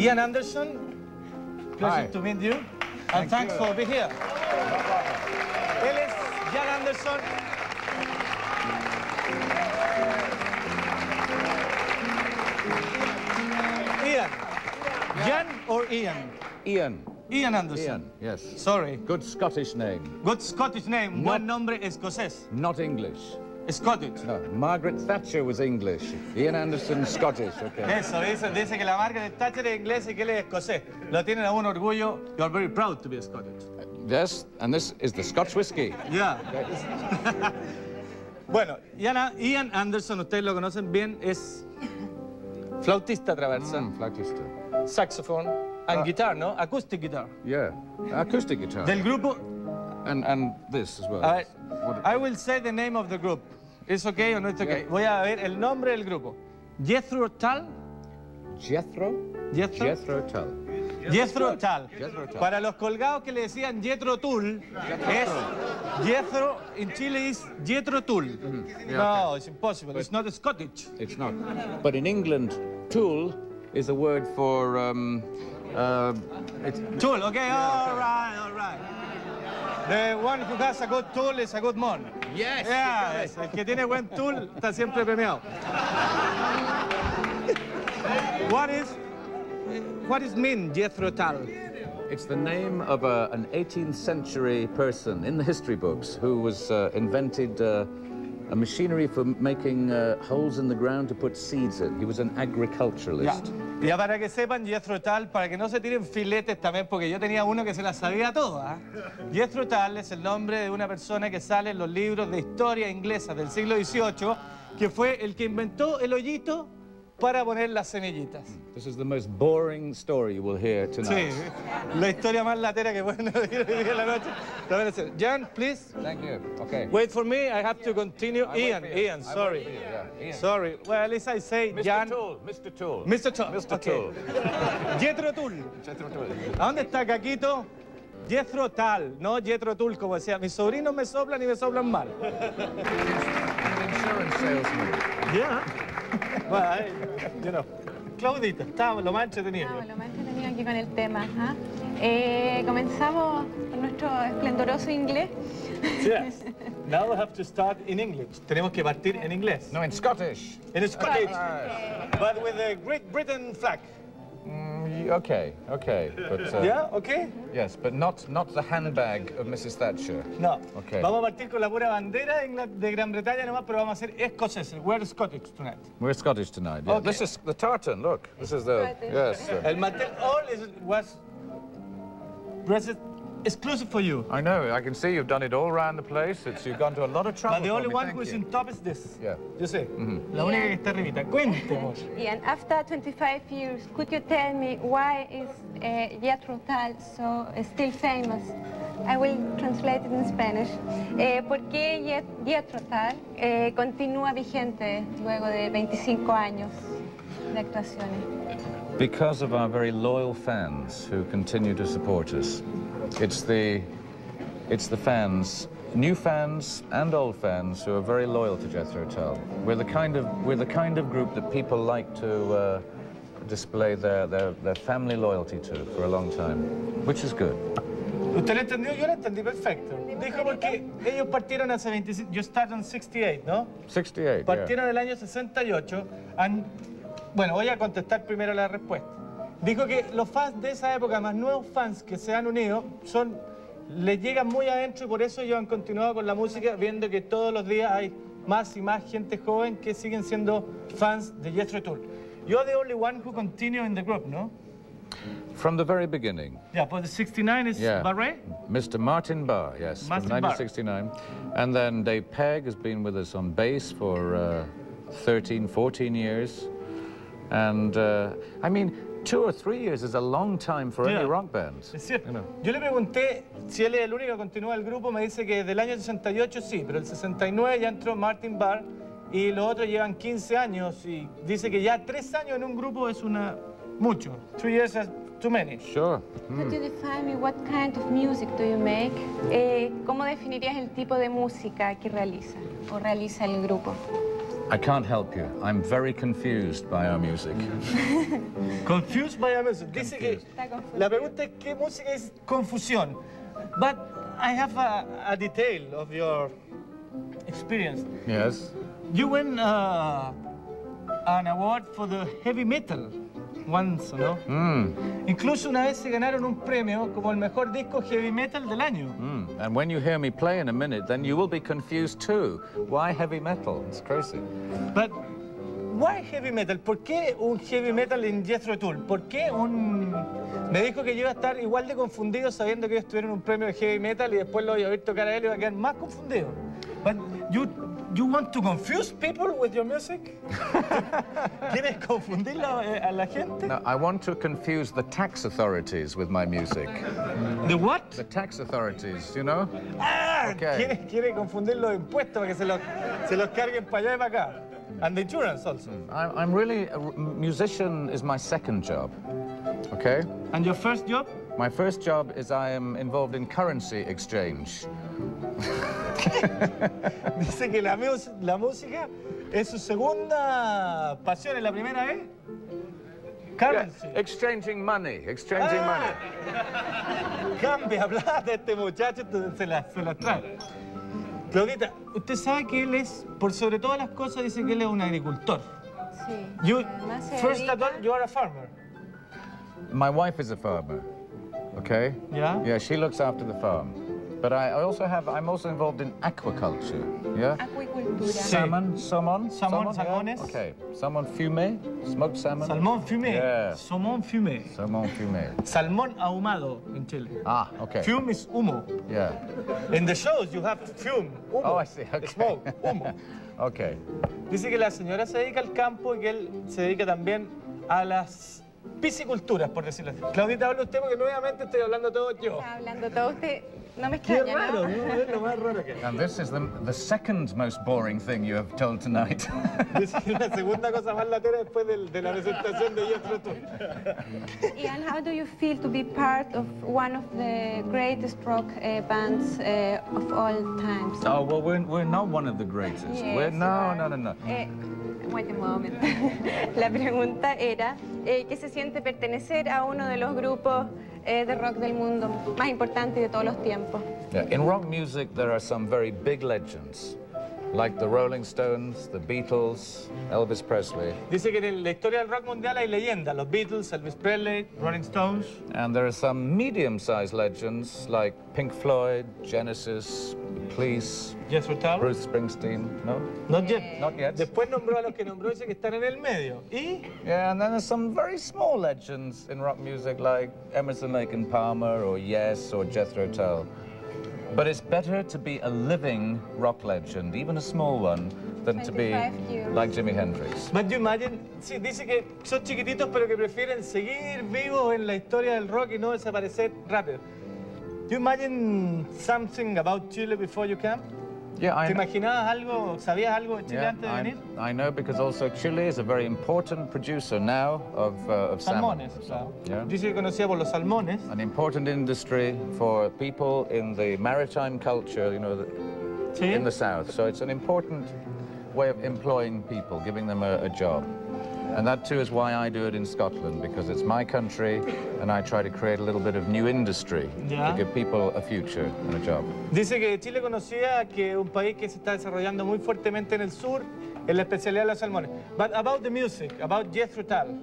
Ian Anderson, pleasure to meet you. And thanks for being here. Él es Ian Anderson. Ian. Ian or Ian? Ian. Ian Anderson. Ian, yes. Sorry. Good Scottish name. Good Scottish name. Buen nombre escocés. Not English. Scottish. No, Margaret Thatcher was English. Ian Anderson, Scottish. Okay. Eso, dice que la Margaret Thatcher es inglesa y que él es escocés. Lo tienen a un orgullo. You are very proud to be Scottish. Yes, and this is the Scotch whiskey. Yeah. Okay. Bueno, Ian Anderson, ustedes lo conocen bien, es flautista traversa. Flautista. Saxophone and guitar, ¿no? Acoustic guitar. Yeah, acoustic guitar. Del grupo... And this as well. I will say the name of the group. ¿Es okay o no es okay? Yeah. Voy a ver el nombre del grupo. Jethro Tull. Jethro? Jethro? Jethro Tull. Jethro Tull. Para los colgados que le decían Jethro Tull, es Jethro, in Chile is Jethro Tull. Yeah, no, okay. It's impossible. But it's not Scottish. It's not. But in England, Tull is a word for... Tull, okay, yeah, okay. All right. The one who has a good tool is a good man. Yes. Yeah, yes. El que tiene buen tool está siempre premiado. What is mean Jethro Tull? It's the name of an 18th century person in the history books who was invented a machinery for making holes in the ground to put seeds in. He was an agriculturalist. Yeah. Ya para que sepan, Jethro Tull, para que no se tiren filetes también, porque yo tenía uno que se las sabía todas. Jethro Tull es el nombre de una persona que sale en los libros de historia inglesa del siglo XVIII, que fue el que inventó el hoyito para poner las semillitas. This is the most boring story you will hear tonight. Sí, la historia más latera que pueden oír hoy día en la noche. Jan, please. Thank you. Okay. Wait for me. I have to continue. Ian, sorry. Sorry. Well, at least I say Jan. Mr. Tull. Jethro Tull. ¿A dónde está Caquito? Jethro Tull, no Jethro Tull, como decía. Mis sobrinos me soplan y me soplan mal. Insurance salesman. Yeah. Bueno, ahí, yo no. Claudita, estaba lo más entretenido. Lo más entretenido aquí con el tema. Comenzamos con nuestro esplendoroso inglés. Yes. Now we have to start in English. Tenemos que partir en inglés. No, in Scottish. In Scottish. But with the Great Britain flag. Okay. But, yeah, okay? Yes, but not the handbag of Mrs. Thatcher. No. Okay. Vamos a partir con la pura bandera de Gran Bretaña nomás, pero vamos a ser escoceses. We're Scottish tonight. We're Scottish tonight, yeah. Okay. This is the tartan, look. This is the... Yes. El mantel all was dressed exclusive for you. I know, I can see you've done it all around the place. You've gone to a lot of trouble. But the only one who's in top is this. Yeah. You see? La única que está arribita. Cuéntemos. Ian, after 25 years, could you tell me why is Jethro Tull still famous? I will translate it in Spanish. ¿Por qué Jethro Tull continúa vigente luego de 25 años de actuaciones? Because of our very loyal fans who continue to support us. It's the fans, new fans and old fans, who are very loyal to Jethro Tull. We're the kind of group that people like to display their family loyalty to for a long time, which is good. ¿Usted lo entendió? Yo lo entendí perfecto. Dijo porque ellos partieron hace 25. You started in 68, ¿no? 68. Partieron del año 68. Bueno, voy a contestar primero la respuesta. Dijo que los fans de esa época, más nuevos fans que se han unido, les llegan muy adentro y por eso ellos han continuado con la música, viendo que todos los días hay más y más gente joven que siguen siendo fans de Jethro Tull. You're the only one who continued in the group, no? From the very beginning. Yeah, but the 69 is Barre? Mr. Martin Barre, yes, Martin from 1969. And then Dave Pegg has been with us on bass for 13, 14 years. And, I mean, 2 or 3 years is a long time for any rock band. Es cierto. Yo le pregunté si él es el único que continúa el grupo, me dice que del año 68 sí, pero el 69 ya entró Martin Barre y los otros llevan 15 años y dice que ya 3 años en un grupo es mucho. 3 years is too many. Sure. Could you define me what kind of music do you make? ¿Cómo definirías el tipo de música que realiza el grupo? I can't help you. I'm very confused by our music. Confused by our music. Dice que la pregunta es qué música es confusión. But I have a detail of your experience. Yes. You win an award for the heavy metal once, ¿no? Mm. Incluso una vez se ganaron un premio como el mejor disco heavy metal del año. Mm. And when you hear me play in a minute, then you will be confused too. Why heavy metal? It's crazy. But why heavy metal? ¿Por qué un heavy metal en Jethro Tull? ¿Por qué un...? Me dijo que yo iba a estar igual de confundido sabiendo que ellos tuvieron un premio de heavy metal y después lo iba a ver tocar a él y iba a quedar más confundido. But you want to confuse people with your music? ¿Quieres confundir a la gente? No, I want to confuse the tax authorities with my music. The what? The tax authorities, you know? Ah, okay. Quiere confundir los impuestos para que se los carguen para allá y para acá. And the insurance also. I'm really... A musician is my second job, okay? And your first job? My first job is I am involved in currency exchange. Dice que la música es su segunda pasión, es la primera vez. Currency. Yeah, exchanging money. Cambia plata este muchacho, se la trae. Claudita, usted sabe que él es, por sobre todas las cosas, dice que él es un agricultor. Sí. First of all, you are a farmer. My wife is a farmer, okay? Yeah? Yeah, she looks after the farm. But I'm also involved in aquaculture, yeah? Aquicultura. Salmon, yeah? Okay. Salmon fumé, smoked salmon. Salmon fumé. Yeah. Salmon fumé. Salmon fumé. Salmon ahumado in Chile. Ah, okay. Fume is humo. Yeah. In the shows you have fume, humo. Oh, I see, okay. Smoke, humo. Okay. Dice que la señora se dedica al campo y que él se dedica también a las... pisciculturas, por decirlo así. Claudita, habla usted porque nuevamente estoy hablando todo yo. Está hablando todo usted. No me extraña, qué raro, ¿no? Es lo más raro que... And this is the second most boring thing you have told tonight. Es la segunda cosa más latera después de la presentación de Jethro Tull. Ian, how do you feel to be part of one of the greatest rock bands of all times? Oh, well, we're not one of the greatest. Yes, no. Wait a moment. La pregunta era, ¿qué se siente pertenecer a uno de los grupos de rock del mundo más importantes de todos los tiempos? Yeah, in rock music there are some very big legends, like the Rolling Stones, the Beatles, Elvis Presley. Dice que en la historia del rock mundial hay leyendas, los Beatles, Elvis Presley, Rolling Stones. And there are some medium-sized legends like Pink Floyd, Genesis, Police, Jethro Tull, Bruce Springsteen. No? Not yet. Not yet. Después nombró a los que nombró, dice que están en el medio. ¿Y? Yeah, and then there's some very small legends in rock music like Emerson, Lake and Palmer, or Yes, or Jethro Tull. But it's better to be a living rock legend, even a small one, than to be like Jimi Hendrix. But you imagine, sí, dice que son chiquititos, pero que prefieren seguir vivos en la historia del rock y no desaparecer rápido. Do you imagine something about Chile before you came? Yeah, I know. ¿Te imaginabas algo, sabías algo de Chile antes de venir? I know, because also Chile is a very important producer now of salmon. Salmones, claro. Yeah. Dice que conocía por los salmones. An important industry for people in the maritime culture, you know, ¿sí? In the south. So it's an important way of employing people, giving them a job. And that too is why I do it in Scotland, because it's my country and I try to create a little bit of new industry, yeah, to give people a future and a job. Dice que Chile conocía que un país que se está desarrollando muy fuertemente en el sur, en la especialidad de los salmones. But about the music, about Jethro Tull,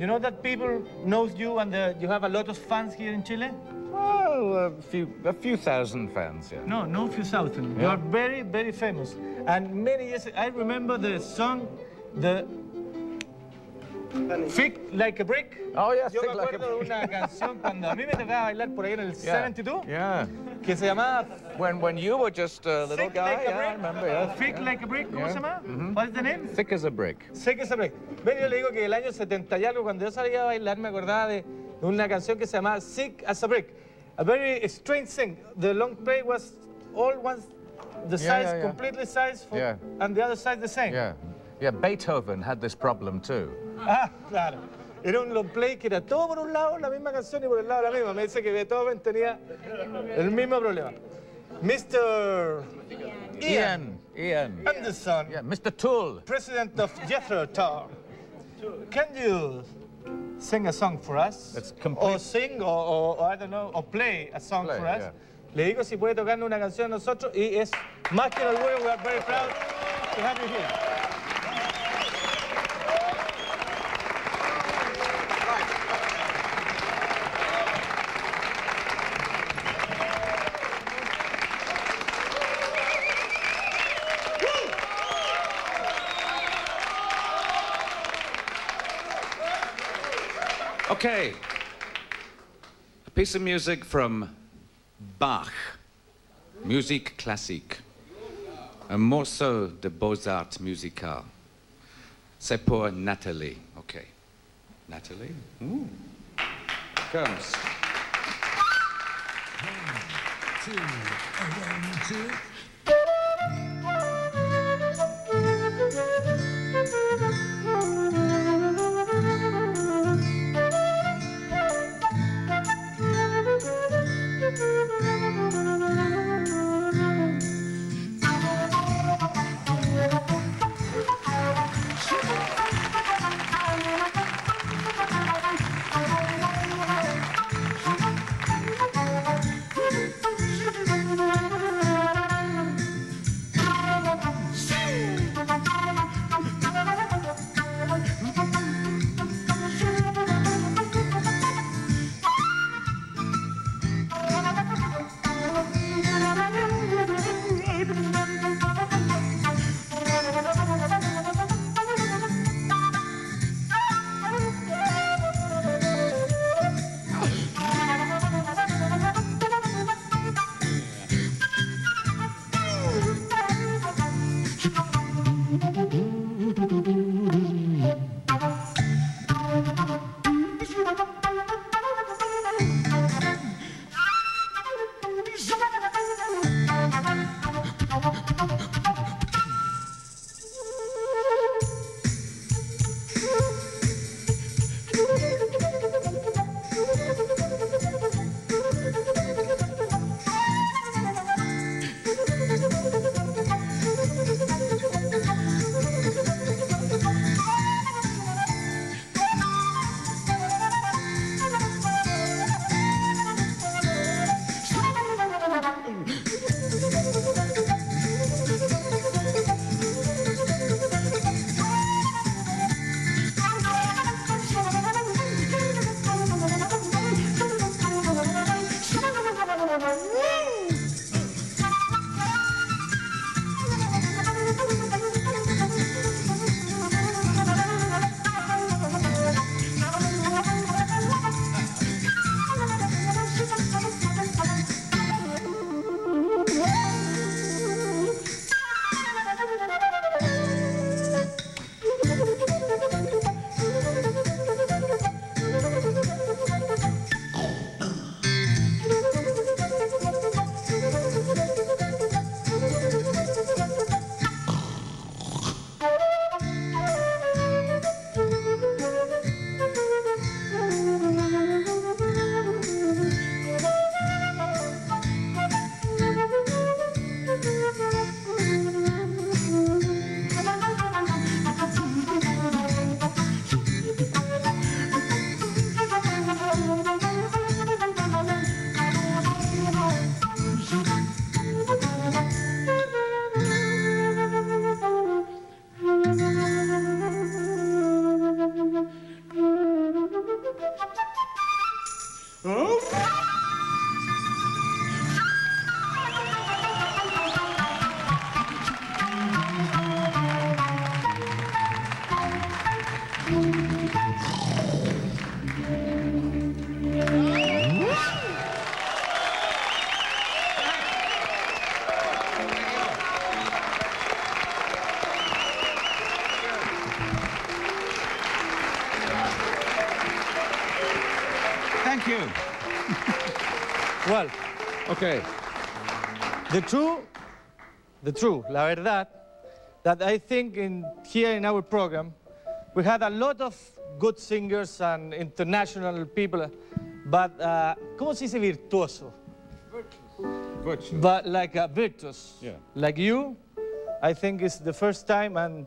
you know that people knows you and you have a lot of fans here in Chile? Well, a few thousand fans, yeah. No, few thousand. Yeah. You are very, very famous. And many years, I remember the song, the... Thick like a brick. Oh, yes, yo me acuerdo de una canción cuando a mí me tocaba bailar por ahí en el 72, yeah, que se llamaba... When you were just a little thick guy, like a brick. I remember, yeah. Thick like a brick, ¿cómo se llama? What is the name? Thick as a brick. Thick as a brick. Bueno, yo le digo que el año 70 y algo, cuando yo salía a bailar, me acordaba de una canción que se llamaba Thick as a brick. A very strange thing. The long play was all once the size, completely size, for, and the other side the same. Yeah. Yeah, Beethoven had this problem too. Ah, claro. Era un long play que era todo por un lado la misma canción y por el lado la misma. Me dice que Beethoven tenía el mismo problema. Mr. Ian Anderson. Yeah, Mr. Tull. President of Jethro Tull. Can you sing a song for us? That's complete. Or sing, or I don't know, or play a song for us. Yeah. Le digo si puede tocarnos una canción a nosotros y es más que el orgullo. We are very proud to have you here. Okay, a piece of music from Bach, musique classique, un morceau de beaux-arts musical. C'est pour Nathalie. Okay, Nathalie, ooh. Comes. One, two, one, two. Well, okay. The truth, la verdad, that I think here in our program, we had a lot of good singers and international people, but ¿cómo se dice virtuoso? virtuous. But like a virtuous. Yeah. Like you, I think it's the first time, and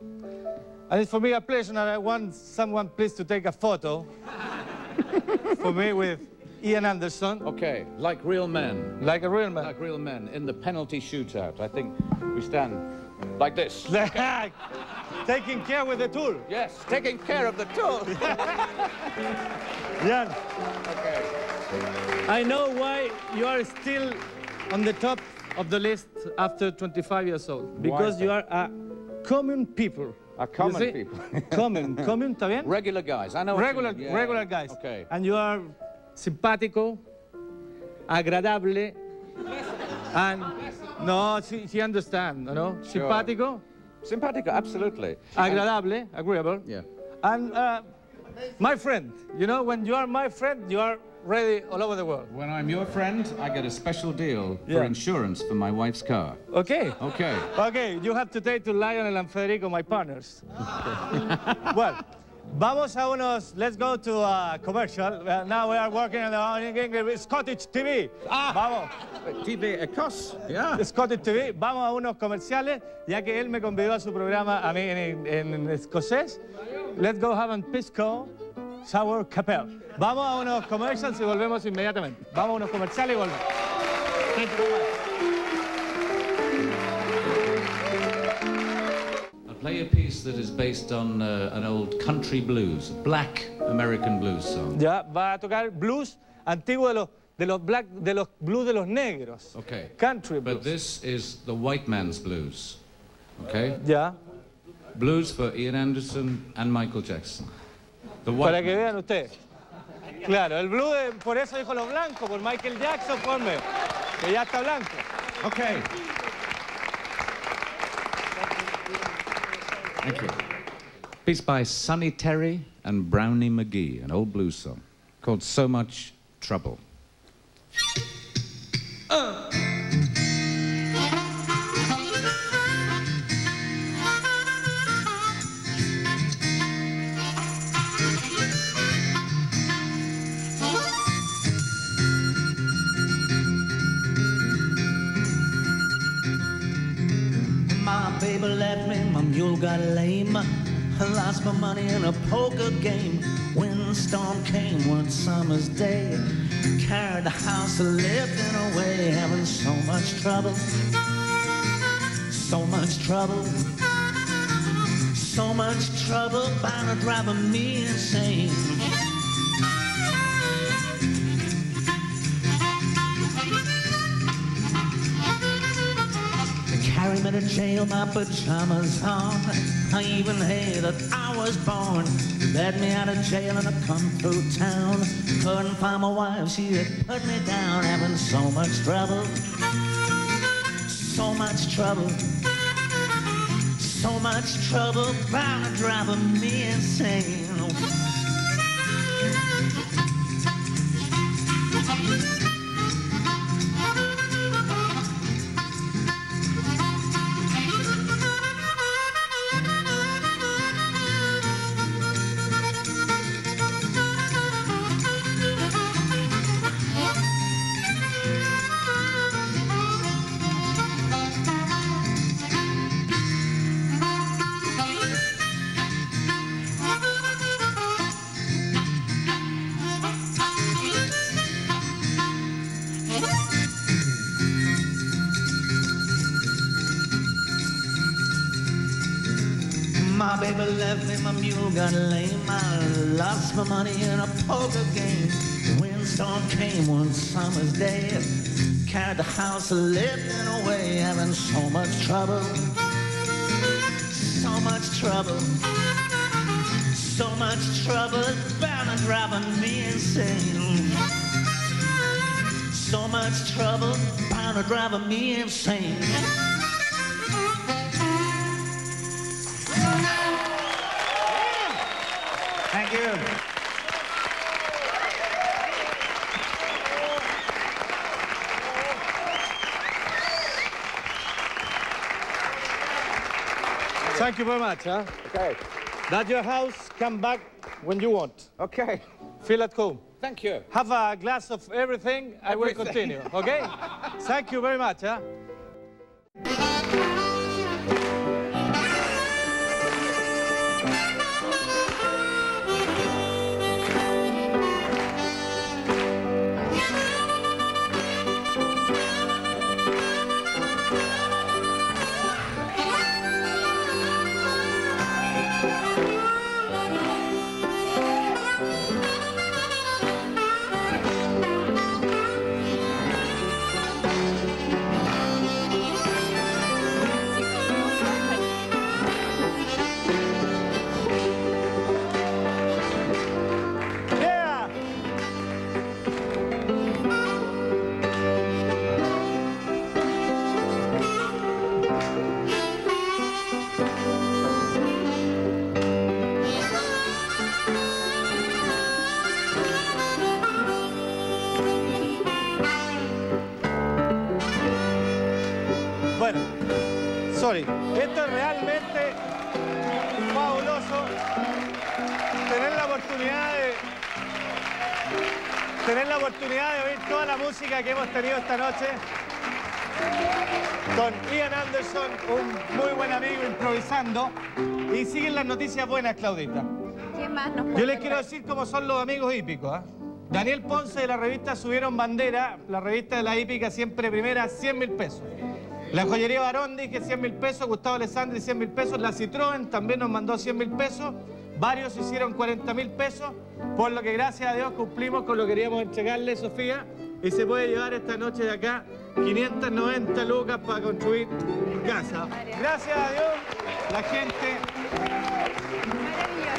it's for me a pleasure, and I want someone please to take a photo for me with Ian Anderson. Okay, like real men. Like a real man. Like real men in the penalty shootout. I think we stand like this. Okay. Taking care with the tool. Yes, taking care of the tool. Yeah. Okay. I know why you are still on the top of the list after 25 years old. Because you are a common people. A common people. common, ¿está bien? Regular guys. I know. Regular guys. Okay. And you are simpático, agradable, and no, she understands, you know. Sure. Simpático. Simpático, absolutely. Agradable, agreeable. Yeah. And my friend, you know, when you are my friend, you are ready all over the world. When I'm your friend, I get a special deal for insurance for my wife's car. Okay. Okay. Okay, you have to take to Lionel and Federico, my partners. Well, vamos a unos, let's go to a commercial. Now we are working on English, Scottish TV. Ah, vamos. TV, of course. Yeah. Scottish TV. Vamos a unos comerciales, ya que él me convidó a su programa a mí en escocés. Let's go have a pisco sour capel. Vamos a unos comerciales y volvemos inmediatamente. Vamos a unos comerciales y volvemos. I play a piece that is based on an old country blues, black American blues song. Ya va a tocar blues antiguo de los blues de los negros. Okay. Country blues. But this is the white man's blues. Okay. Ya. Blues for Ian Anderson and Michael Jackson. Para que vean ustedes. Claro, el blues, por eso dijo los blancos, por Michael Jackson, ponme, que ya está blanco. Ok. Thank you. Piece by Sonny Terry and Brownie McGee, an old blues song called So Much Trouble. Got lame, I lost my money in a poker game. Windstorm came one summer's day, carried the house lifting away, having so much trouble, so much trouble, so much trouble, bound to drive me insane. Carry me to jail, my pajamas on. I even hated that I was born. Let me out of jail and I come through town. Couldn't find my wife, she had put me down. Having so much trouble, so much trouble, so much trouble, bound to driving me insane. Got lame, I lost my money in a poker game. Windstorm came one summer's day, carried the house lifting away, having so much trouble, so much trouble, so much trouble, bound to driving me insane. So much trouble, bound to driving me insane. Thank you. Thank you very much, huh? Okay. That's your house. Come back when you want. Okay. Feel at home. Thank you. Have a glass of everything. I will continue, okay? Thank you very much, huh? Esto es realmente fabuloso, tener la oportunidad de oír toda la música que hemos tenido esta noche con Ian Anderson, un muy buen amigo improvisando. Y siguen las noticias buenas, Claudita. ¿Qué más nos puede? Yo les quiero decir cómo son los amigos hípicos, ¿eh? Daniel Ponce de la revista Subieron Bandera, la revista de la hípica siempre primera, 100.000 pesos. La joyería Barondi, que 100.000 pesos, Gustavo Alessandri, 100.000 pesos, la Citroën también nos mandó 100.000 pesos, varios hicieron 40.000 pesos, por lo que gracias a Dios cumplimos con lo que queríamos entregarle, Sofía, y se puede llevar esta noche de acá 590 lucas para construir casa. Gracias a Dios,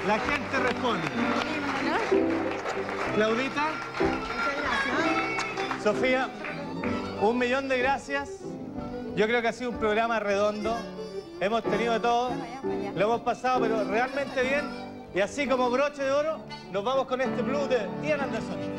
la gente responde. Claudita, Sofía, 1 millón de gracias. Yo creo que ha sido un programa redondo, hemos tenido de todo, lo hemos pasado pero realmente bien, y así como broche de oro, nos vamos con este blues de Ian Anderson.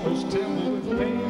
Almost tremble with pain.